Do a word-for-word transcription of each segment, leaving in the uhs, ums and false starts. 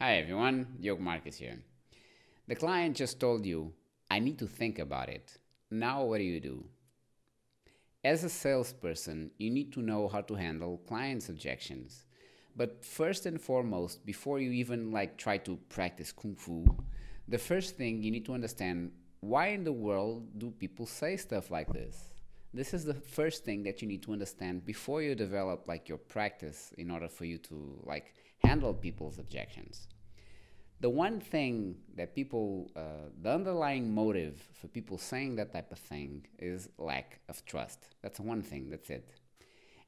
Hi everyone, Diogo Marques here. The client just told you, I need to think about it. Now what do you do? As a salesperson, you need to know how to handle clients' objections. But first and foremost, before you even like try to practice Kung Fu, the first thing you need to understand, why in the world do people say stuff like this? This is the first thing that you need to understand before you develop like your practice in order for you to like handle people's objections. The one thing that people, uh, the underlying motive for people saying that type of thing is lack of trust. That's one thing, that's it.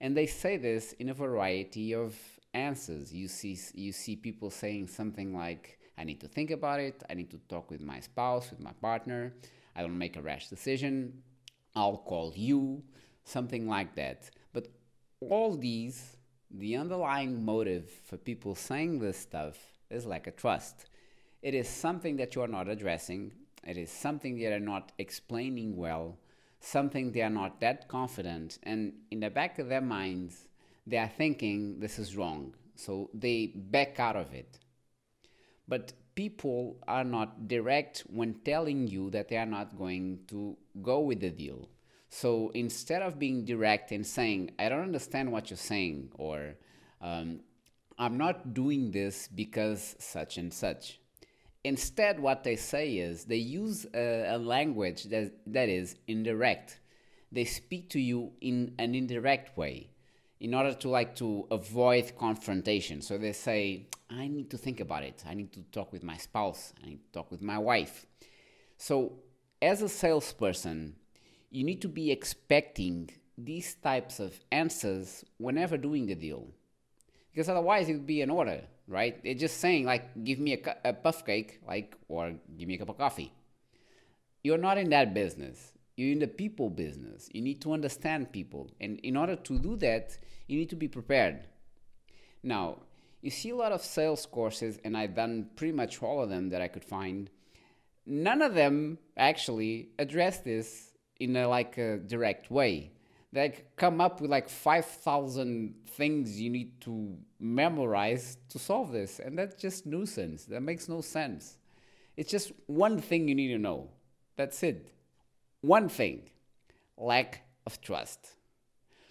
And they say this in a variety of answers. You see, you see people saying something like, I need to think about it, I need to talk with my spouse, with my partner, I don't make a rash decision, I'll call you, something like that. But all these, the underlying motive for people saying this stuff is lack of trust. It is something that you are not addressing. It is something they are not explaining well, something they are not that confident. And in the back of their minds, they are thinking this is wrong. So they back out of it. But people are not direct when telling you that they are not going to go with the deal. So instead of being direct and saying, I don't understand what you're saying, or um, I'm not doing this because such and such. Instead, what they say is they use a, a language that, that is indirect. They speak to you in an indirect way in order to like to avoid confrontation. So they say, I need to think about it. I need to talk with my spouse. I need to talk with my wife. So as a salesperson, you need to be expecting these types of answers whenever doing the deal. Because otherwise it would be an order, right? They're just saying like, give me a, a puff cake, like, or give me a cup of coffee. You're not in that business. You're in the people business. You need to understand people. And in order to do that, you need to be prepared. Now, you see a lot of sales courses, and I've done pretty much all of them that I could find. None of them actually address this in a like a direct way. They come up with like five thousand things you need to memorize to solve this. And that's just nuisance. That makes no sense. It's just one thing you need to know. That's it. One thing, lack of trust.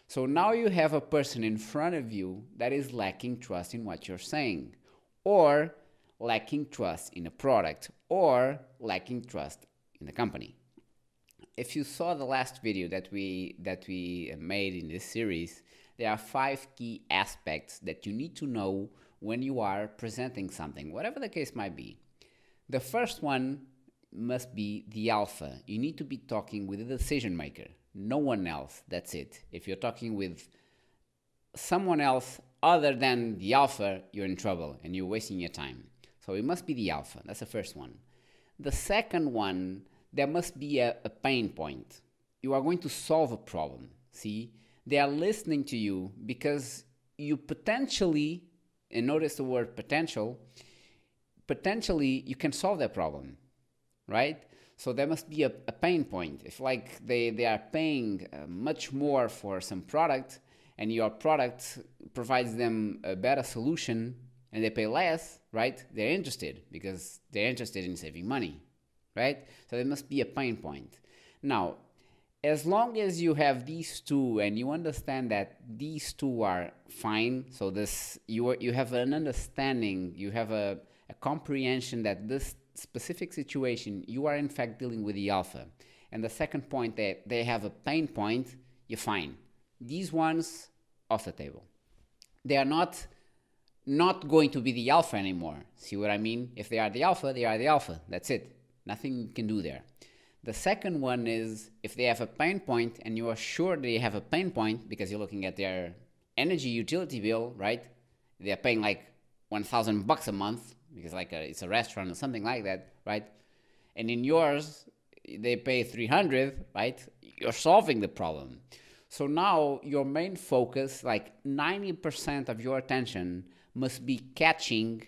So now you have a person in front of you that is lacking trust in what you're saying, or lacking trust in a product, or lacking trust in the company. If you saw the last video that we, that we made in this series, there are five key aspects that you need to know when you are presenting something, whatever the case might be. The first one must be the alpha. You need to be talking with a decision maker, no one else, that's it. If you're talking with someone else other than the alpha, you're in trouble and you're wasting your time. So it must be the alpha, that's the first one. The second one, there must be a, a pain point. You are going to solve a problem, see? They are listening to you because you potentially, and notice the word potential, potentially you can solve that problem, right? So there must be a, a pain point. If like they, they are paying uh, much more for some product and your product provides them a better solution and they pay less, right? They're interested because they're interested in saving money. Right? So there must be a pain point. Now, as long as you have these two and you understand that these two are fine, so this you, are, you have an understanding, you have a, a comprehension that this specific situation, you are in fact dealing with the alpha. And the second point that they have a pain point, you're fine. These ones, off the table. They are not not going to be the alpha anymore. See what I mean? If they are the alpha, they are the alpha. That's it. Nothing you can do there. The second one is if they have a pain point and you are sure they have a pain point because you're looking at their energy utility bill, right? They're paying like one thousand bucks a month because like a, it's a restaurant or something like that, right? And in yours, they pay three hundred, right? You're solving the problem. So now your main focus, like ninety percent of your attention must be catching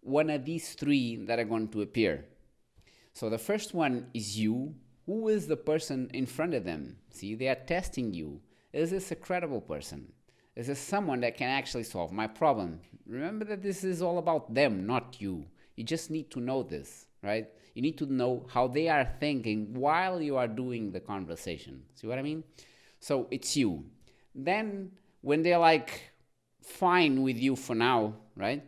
one of these three that are going to appear. So the first one is you. Who is the person in front of them? See, they are testing you. Is this a credible person? This is someone that can actually solve my problem. Remember that this is all about them, not you. You just need to know this, right? You need to know how they are thinking while you are doing the conversation. See what I mean? So it's you. Then when they're like fine with you for now, right?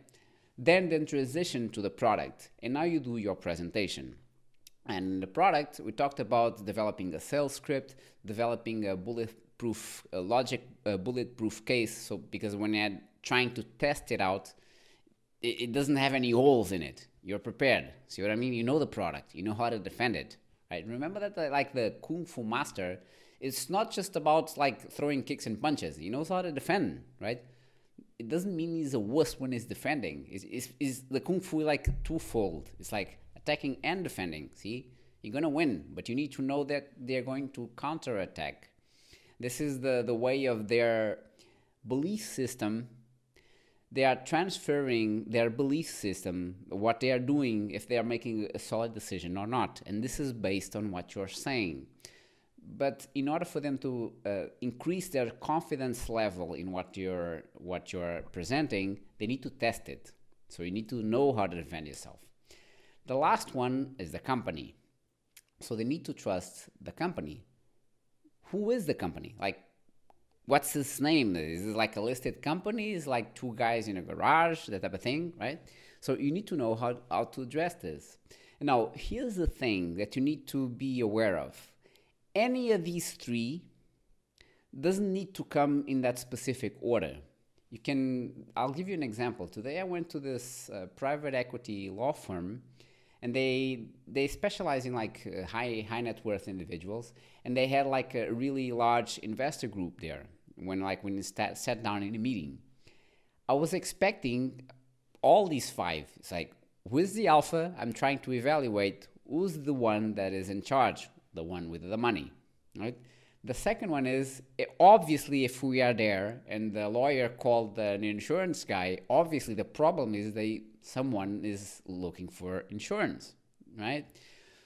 Then then transition to the product. And now you do your presentation. And the product, we talked about developing a sales script, developing a bulletproof a logic, a bulletproof case. So because when you're trying to test it out, it, it doesn't have any holes in it. You're prepared. See what I mean? You know the product. You know how to defend it. Right? Remember that the, like the Kung Fu master, it's not just about like throwing kicks and punches. He knows how to defend, right? It doesn't mean he's a wuss when he's defending. Is is is the Kung Fu like twofold? It's like attacking and defending. See, you're gonna win, but you need to know that they're going to counterattack. This is the the way of their belief system. They are transferring their belief system, what they are doing, if they are making a solid decision or not. And this is based on what you're saying. But in order for them to uh, increase their confidence level in what you're, what you're presenting, they need to test it. So you need to know how to defend yourself. The last one is the company. So they need to trust the company. Who is the company? Like, what's his name? Is it like a listed company? Is like two guys in a garage, that type of thing, right? So you need to know how, how to address this. Now, here's the thing that you need to be aware of. Any of these three doesn't need to come in that specific order. You can, I'll give you an example. Today I went to this uh, private equity law firm, and they they specialize in like uh, high, high net worth individuals, and they had like a really large investor group there. When like when we sat down in a meeting, I was expecting all these five. It's like, who's the alpha? I'm trying to evaluate who's the one that is in charge, the one with the money, right? The second one is, obviously, if we are there and the lawyer called an insurance guy, obviously the problem is they someone is looking for insurance, right?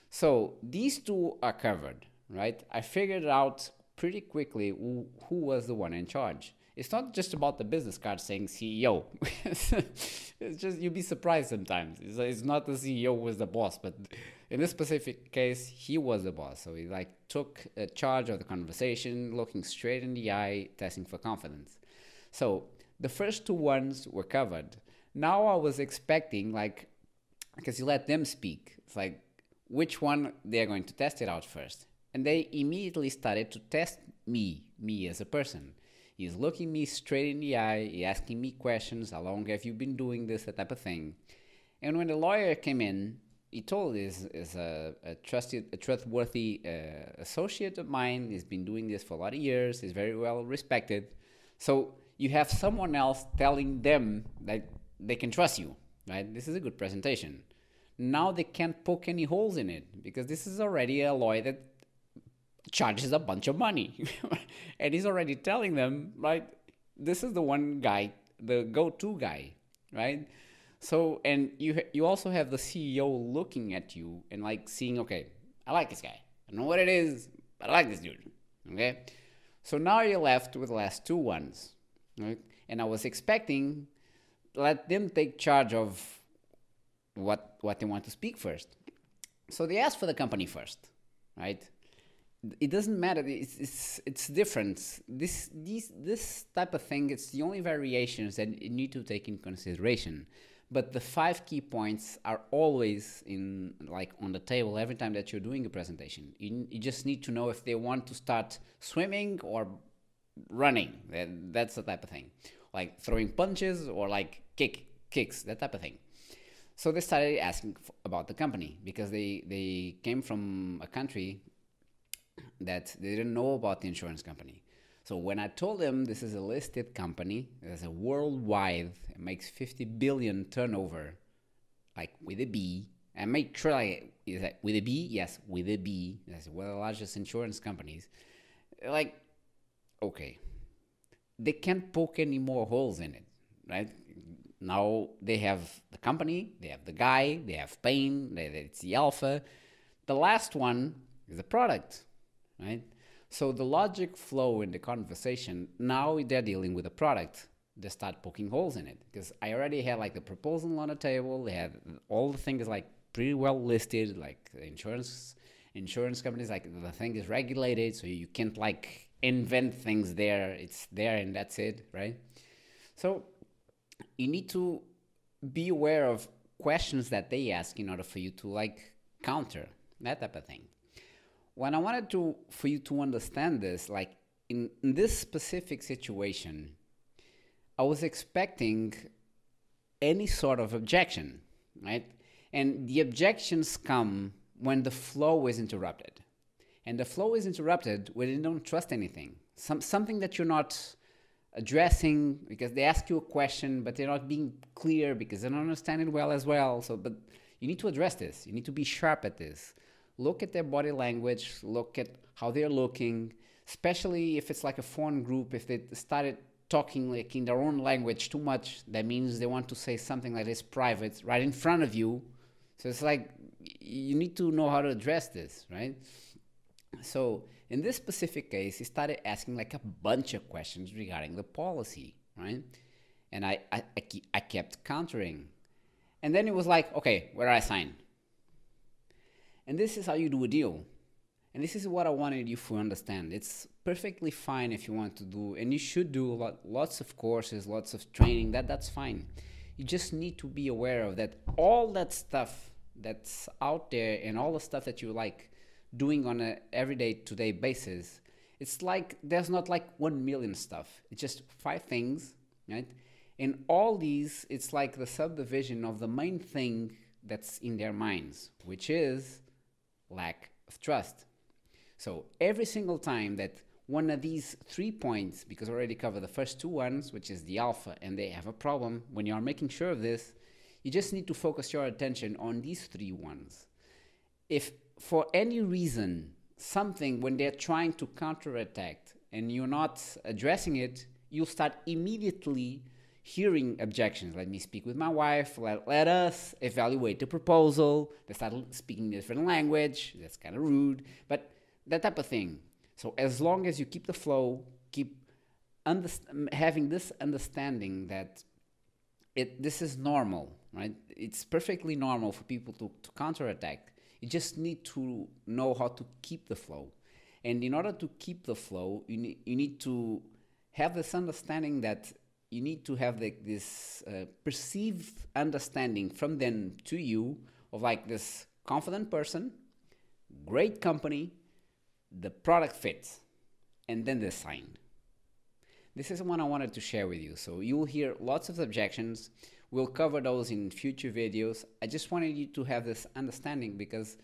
So these two are covered, right? I figured out pretty quickly who, who was the one in charge. It's not just about the business card saying C E O. It's just, you'd be surprised sometimes. It's, it's not the C E O was the boss, but in this specific case, he was the boss. So he like took a charge of the conversation, looking straight in the eye, testing for confidence. So the first two ones were covered. Now I was expecting like, because you let them speak, it's like which one they're going to test it out first. And they immediately started to test me, me as a person. He's looking me straight in the eye, he's asking me questions, how long have you been doing this, that type of thing. And when the lawyer came in, he told is is a, a trusted, a trustworthy uh, associate of mine, he's been doing this for a lot of years, he's very well respected. So you have someone else telling them that they can trust you, right? This is a good presentation. Now they can't poke any holes in it, because this is already a lawyer that charges a bunch of money and he's already telling them, right, this is the one guy, the go-to guy, right? So, and you you also have the C E O looking at you and like seeing, okay, I like this guy, I don't know what it is, but I like this dude, okay? So now you're left with the last two ones, right? And I was expecting, let them take charge of what what they want to speak first. So they asked for the company first, right? It doesn't matter. It's it's it's different. This these this type of thing. It's the only variations that you need to take in consideration. But the five key points are always in like on the table every time that you're doing a presentation. You you just need to know if they want to start swimming or running. That, that's the type of thing, like throwing punches or like kick kicks. That type of thing. So they started asking for, about the company, because they they came from a country that they didn't know about the insurance company. So when I told them this is a listed company, it's a worldwide, it makes fifty billion turnover, like with a B, and make sure I, is that with a B? Yes, with a B. That's one of the largest insurance companies. Like, okay, they can't poke any more holes in it, right? Now they have the company, they have the guy, they have pain, they, it's the alpha. The last one is the product. Right? So the logic flow in the conversation, now they're dealing with a product. They start poking holes in it because I already had like the proposal on the table. They had all the things like pretty well listed, like insurance insurance companies, like the thing is regulated, so you can't like invent things there. It's there and that's it, right? So you need to be aware of questions that they ask in order for you to like counter that type of thing. When I wanted to for you to understand this, like in, in this specific situation, I was expecting any sort of objection, right? And the objections come when the flow is interrupted. And the flow is interrupted when you don't trust anything. Some, something that you're not addressing because they ask you a question, but they're not being clear because they don't understand it well as well. So, but you need to address this. You need to be sharp at this. Look at their body language. Look at how they're looking, especially if it's like a foreign group, if they started talking like in their own language too much, that means they want to say something like this private right in front of you. So it's like, you need to know how to address this, right? So in this specific case, he started asking like a bunch of questions regarding the policy, right? And I, I, I, keep, I kept countering. And then it was like, okay, where do I sign? And this is how you do a deal. And this is what I wanted you to understand. It's perfectly fine if you want to do, and you should do lot, lots of courses, lots of training, that, that's fine. You just need to be aware of that. All that stuff that's out there and all the stuff that you like doing on an everyday today basis, it's like, there's not like one million stuff. It's just five things, right? And all these, it's like the subdivision of the main thing that's in their minds, which is lack of trust. So every single time that one of these three points, because I already covered the first two ones, which is the alpha, and they have a problem, when you are making sure of this, you just need to focus your attention on these three ones. If for any reason, something, when they're trying to counterattack and you're not addressing it, you'll start immediately hearing objections. Let me speak with my wife, let, let us evaluate the proposal. They start speaking different language. That's kind of rude, but that type of thing. So as long as you keep the flow, keep having this understanding that it this is normal, right? It's perfectly normal for people to, to counterattack. You just need to know how to keep the flow. And in order to keep the flow, you, ne you need to have this understanding that you need to have the, this uh, perceived understanding from them to you of like this confident person, great company, the product fits, and then the sign. This is one I wanted to share with you. So you'll hear lots of objections. We'll cover those in future videos. I just wanted you to have this understanding because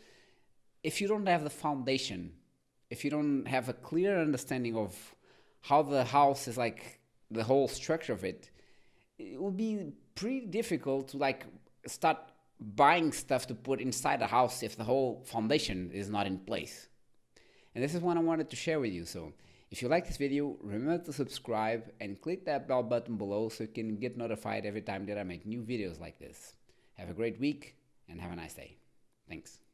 if you don't have the foundation, if you don't have a clear understanding of how the house is like the whole structure of it, it will be pretty difficult to like start buying stuff to put inside the house if the whole foundation is not in place. And this is what I wanted to share with you. So if you like this video, remember to subscribe and click that bell button below so you can get notified every time that I make new videos like this. Have a great week and have a nice day. Thanks.